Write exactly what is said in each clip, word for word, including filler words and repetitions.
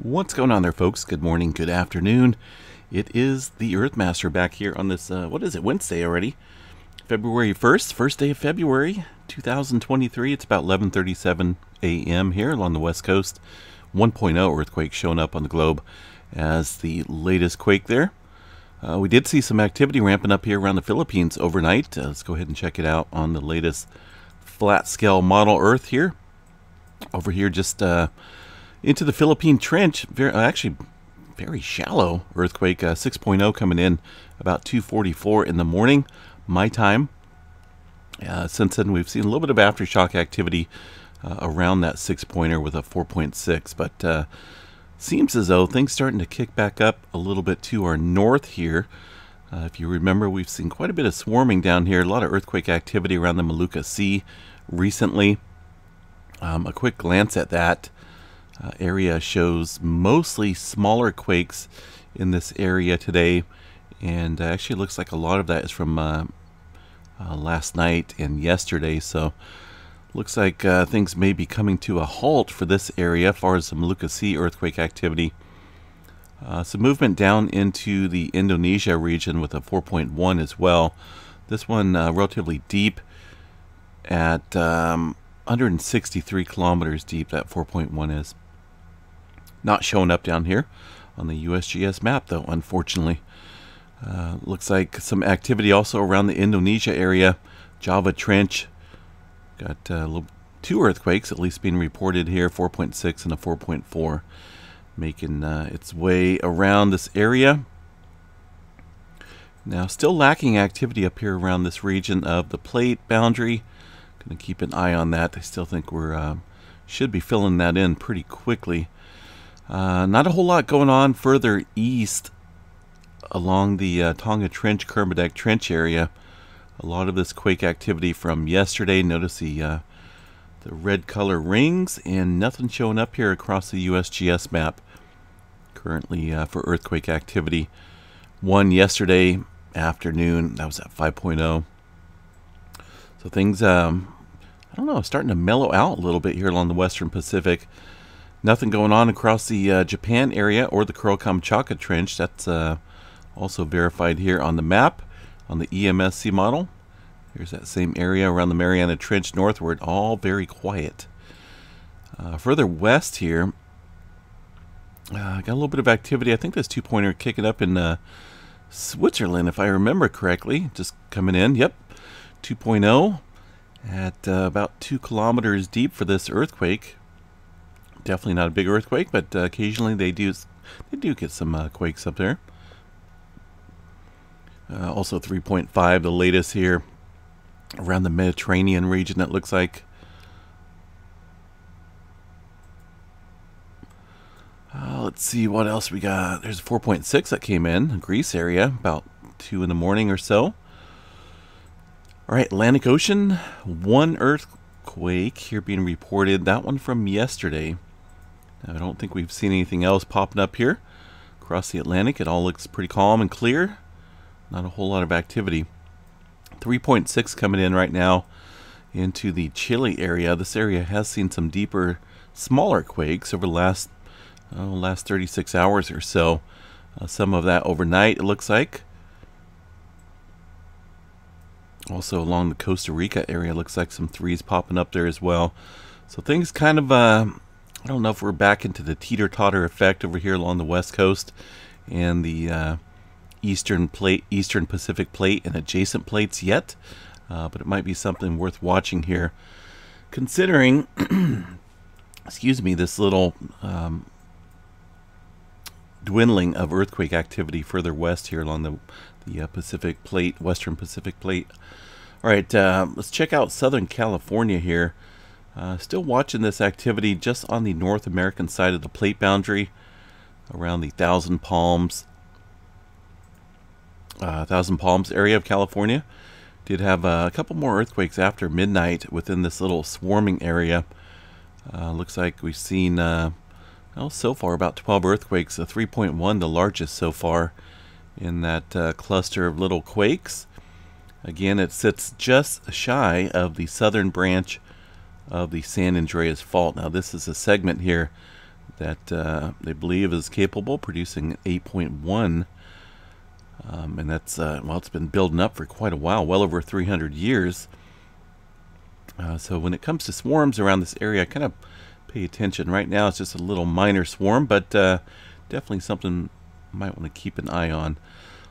What's going on there, folks? Good morning, good afternoon. It is the Earthmaster back here on this, uh, what is it, Wednesday already? February first, first day of February, two thousand twenty-three. It's about eleven thirty-seven a m here along the west coast. one point oh earthquake showing up on the globe as the latest quake there. Uh, we did see some activity ramping up here around the Philippines overnight. Uh, let's go ahead and check it out on the latest flat-scale model Earth here. Over here just... Uh, into the Philippine Trench, very, actually very shallow earthquake, uh, six point oh coming in about two forty-four in the morning, my time. Uh, since then, we've seen a little bit of aftershock activity uh, around that six-pointer with a four point six, but uh, seems as though things starting to kick back up a little bit to our north here. Uh, if you remember, we've seen quite a bit of swarming down here, a lot of earthquake activity around the Maluku Sea recently. Um, a quick glance at that. Uh, area shows mostly smaller quakes in this area today, and uh, actually looks like a lot of that is from uh, uh, last night and yesterday, so looks like uh, things may be coming to a halt for this area as far as the Maluku Sea earthquake activity. Uh, some movement down into the Indonesia region with a four point one as well. This one uh, relatively deep at um, one hundred sixty-three kilometers deep, that four point one is. Not showing up down here on the U S G S map, though, unfortunately. Uh, looks like some activity also around the Indonesia area. Java Trench. Got uh, little, two earthquakes, at least, being reported here, four point six and a four point four. Making uh, its way around this area. Now, still lacking activity up here around this region of the plate boundary. Going to keep an eye on that. I still think we're uh, should be filling that in pretty quickly. Uh, not a whole lot going on further east along the uh, Tonga Trench, Kermadec Trench area. A lot of this quake activity from yesterday. Notice the, uh, the red color rings, and nothing showing up here across the U S G S map currently uh, for earthquake activity. One yesterday afternoon, that was at five point oh. So things, um, I don't know, starting to mellow out a little bit here along the Western Pacific. Nothing going on across the uh, Japan area or the Kuril-Kamchatka Trench. That's uh, also verified here on the map, on the E M S C model. Here's that same area around the Mariana Trench northward, all very quiet. Uh, further west here, uh, got a little bit of activity. I think this two-pointer kicking up in uh, Switzerland, if I remember correctly. Just coming in, yep. two point oh at uh, about two kilometers deep for this earthquake. Definitely not a big earthquake, but uh, occasionally they do they do get some uh, quakes up there. Uh, also three point five, the latest here around the Mediterranean region. It looks like uh, let's see what else we got. There's four point six that came in Greece area about two in the morning or so. All right, Atlantic Ocean, one earthquake here being reported. That one from yesterday. Now, I don't think we've seen anything else popping up here. Across the Atlantic, it all looks pretty calm and clear. Not a whole lot of activity. three point six coming in right now into the Chile area. This area has seen some deeper, smaller quakes over the last, oh, last thirty-six hours or so. Uh, some of that overnight, it looks like. Also along the Costa Rica area, looks like some threes popping up there as well. So things kind of, uh, I don't know if we're back into the teeter-totter effect over here along the west coast and the uh, eastern plate, eastern Pacific plate and adjacent plates yet, uh, but it might be something worth watching here. Considering, excuse me, this little um, dwindling of earthquake activity further west here along the the uh, Pacific plate, western Pacific plate. All right, uh, let's check out Southern California here. Uh, still watching this activity just on the North American side of the plate boundary around the Thousand Palms, uh, Thousand Palms area of California. Did have uh, a couple more earthquakes after midnight within this little swarming area. Uh, looks like we've seen uh, well, so far about twelve earthquakes, a three point one the largest so far in that uh, cluster of little quakes. Again, it sits just shy of the southern branch of the San Andreas Fault. Now, this is a segment here that uh, they believe is capable of producing eight point one. Um, and that's, uh, well, it's been building up for quite a while, well over three hundred years. Uh, so when it comes to swarms around this area, I kind of pay attention. Right now it's just a little minor swarm, but uh, definitely something you might want to keep an eye on.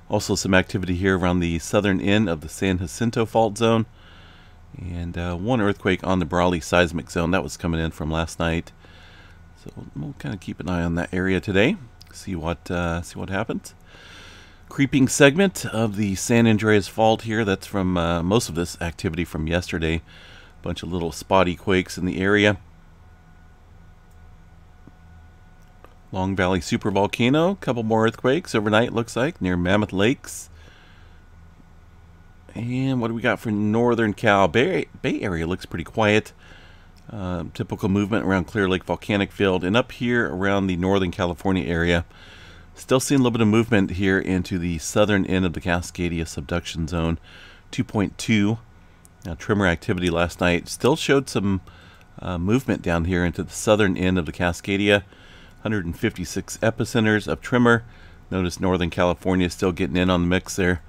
Also some activity here around the southern end of the San Jacinto Fault Zone. And uh, one earthquake on the Brawley Seismic Zone. That was coming in from last night. So we'll kind of keep an eye on that area today. See what, uh, see what happens. Creeping segment of the San Andreas Fault here. That's from uh, most of this activity from yesterday. Bunch of little spotty quakes in the area. Long Valley Supervolcano. A couple more earthquakes overnight, looks like, near Mammoth Lakes. And what do we got for Northern Cal? Bay, Bay Area looks pretty quiet. Uh, typical movement around Clear Lake Volcanic Field. And up here around the Northern California area, still seeing a little bit of movement here into the southern end of the Cascadia Subduction Zone, two point two. Now, tremor activity last night still showed some uh, movement down here into the southern end of the Cascadia. one hundred fifty-six epicenters of tremor. Notice Northern California still getting in on the mix there.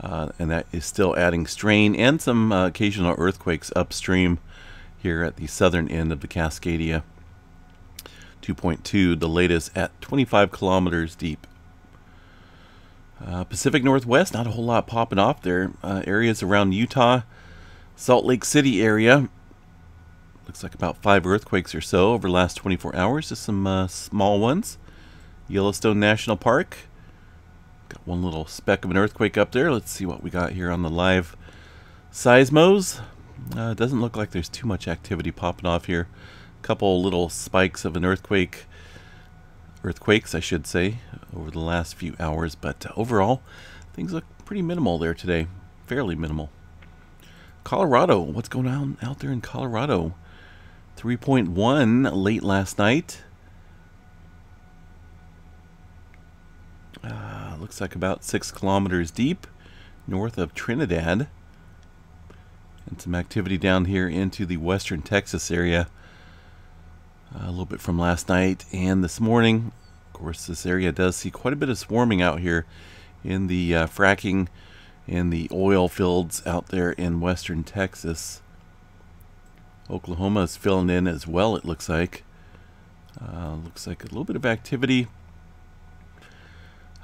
Uh, and that is still adding strain and some uh, occasional earthquakes upstream here at the southern end of the Cascadia. two point two, the latest at twenty-five kilometers deep. Uh, Pacific Northwest, not a whole lot popping off there. Uh, areas around Utah, Salt Lake City area. Looks like about five earthquakes or so over the last twenty-four hours. Just some uh, small ones. Yellowstone National Park. Got one little speck of an earthquake up there. Let's see what we got here on the live seismos. Uh, doesn't look like there's too much activity popping off here. Couple little spikes of an earthquake, earthquakes I should say, over the last few hours, but overall things look pretty minimal there today, fairly minimal. Colorado, what's going on out there in Colorado? three point one late last night. Uh, looks like about six kilometers deep north of Trinidad, and some activity down here into the western Texas area. Uh, a little bit from last night and this morning. Of course, this area does see quite a bit of swarming out here in the uh, fracking and the oil fields out there in western Texas. Oklahoma is filling in as well, it looks like. Uh, looks like a little bit of activity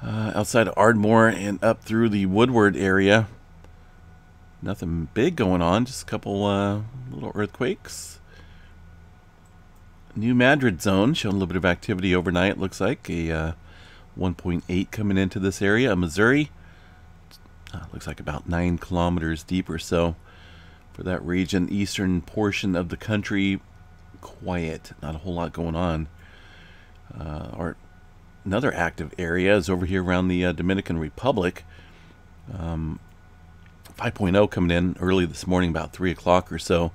uh, outside of Ardmore and up through the Woodward area. Nothing big going on, just a couple uh, little earthquakes. New Madrid Zone showing a little bit of activity overnight, looks like. A uh, one point eight coming into this area. Missouri uh, looks like about nine kilometers deep or so for that region. Eastern portion of the country, quiet, not a whole lot going on. Uh, our, another active area is over here around the uh, Dominican Republic. Um, five point oh coming in early this morning, about three o'clock or so.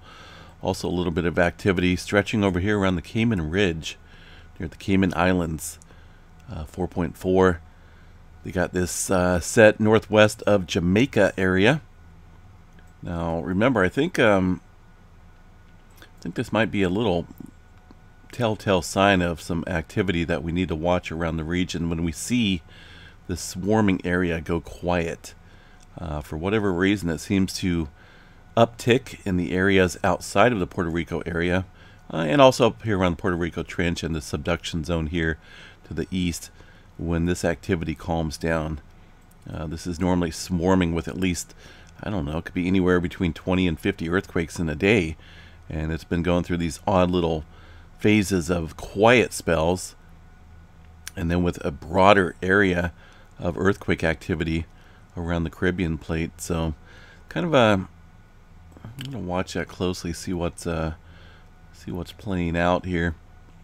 Also a little bit of activity stretching over here around the Cayman Ridge near the Cayman Islands. uh, four point four. They got this uh, set northwest of Jamaica area. Now remember, I think um, I think this might be a little telltale sign of some activity that we need to watch around the region when we see the swarming area go quiet. Uh, for whatever reason, it seems to uptick in the areas outside of the Puerto Rico area, uh, and also up here around the Puerto Rico Trench and the subduction zone here to the east when this activity calms down. Uh, this is normally swarming with at least, I don't know, it could be anywhere between twenty and fifty earthquakes in a day, and it's been going through these odd little phases of quiet spells and then with a broader area of earthquake activity around the Caribbean Plate. So kind of a I'm gonna watch that closely, see what's uh, see what's playing out here.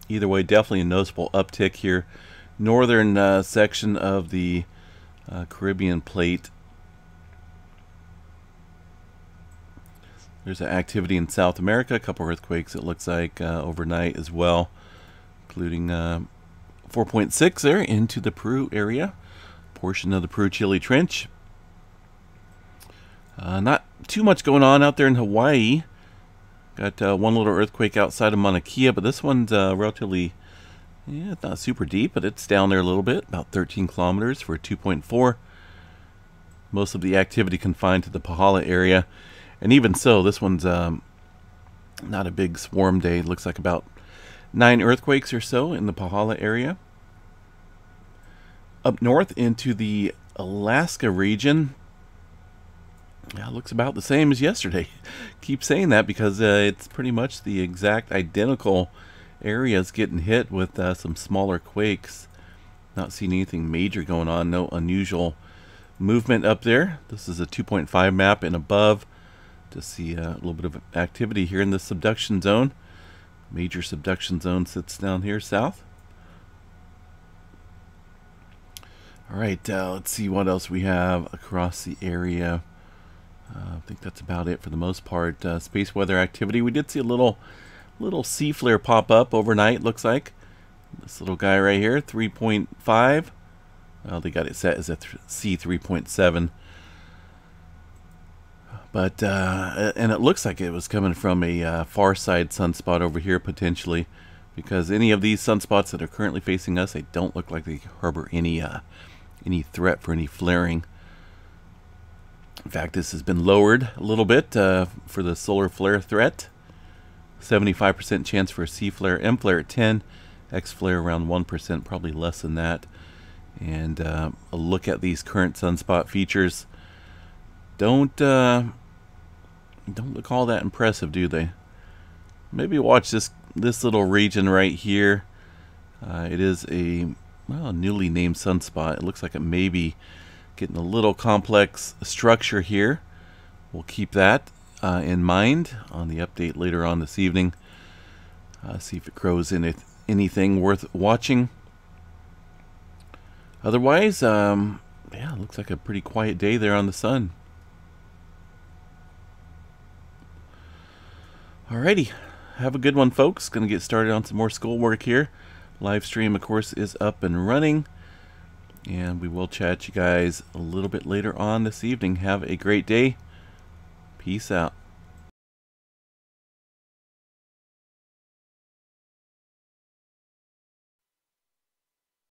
Either way, definitely a noticeable uptick here. Northern uh, section of the uh, Caribbean Plate. There's activity in South America. A couple earthquakes, it looks like, uh, overnight as well, including uh, four point six there into the Peru area, portion of the Peru-Chile Trench. Uh, not too much going on out there in Hawaii. Got uh, one little earthquake outside of Mauna Kea, but this one's uh, relatively Yeah, it's not super deep, but it's down there a little bit, about thirteen kilometers for two point four. Most of the activity confined to the Pahala area. And even so, this one's um, not a big swarm day. It looks like about nine earthquakes or so in the Pahala area. Up north into the Alaska region, yeah, it looks about the same as yesterday. Keep saying that because uh, it's pretty much the exact identical areas getting hit with uh, some smaller quakes. Not seeing anything major going on, no unusual movement up there. This is a two point five map and above to see a little bit of activity here in the subduction zone. Major subduction zone sits down here south. All right, uh, let's see what else we have across the area. Uh, I think that's about it for the most part. Uh, space weather activity. We did see a little little sea flare pop up overnight, looks like. This little guy right here, three point five. Well, they got it set as a C three point seven. But, uh, and it looks like it was coming from a uh, far side sunspot over here, potentially. Because any of these sunspots that are currently facing us, they don't look like they harbor any, uh, any threat for any flaring. In fact, this has been lowered a little bit uh, for the solar flare threat. seventy-five percent chance for a C flare, M flare at ten, X flare around one percent, probably less than that. And uh, a look at these current sunspot features. Don't uh, don't look all that impressive, do they? Maybe watch this this little region right here. Uh, it is a well newly named sunspot. It looks like it may be getting a little complex structure here. We'll keep that uh, in mind on the update later on this evening. Uh, see if it grows into anything worth watching. Otherwise, um, yeah, it looks like a pretty quiet day there on the sun. Alrighty, have a good one, folks. Gonna get started on some more schoolwork here. Live stream, of course, is up and running, and we will chat you guys a little bit later on this evening. Have a great day. Peace out.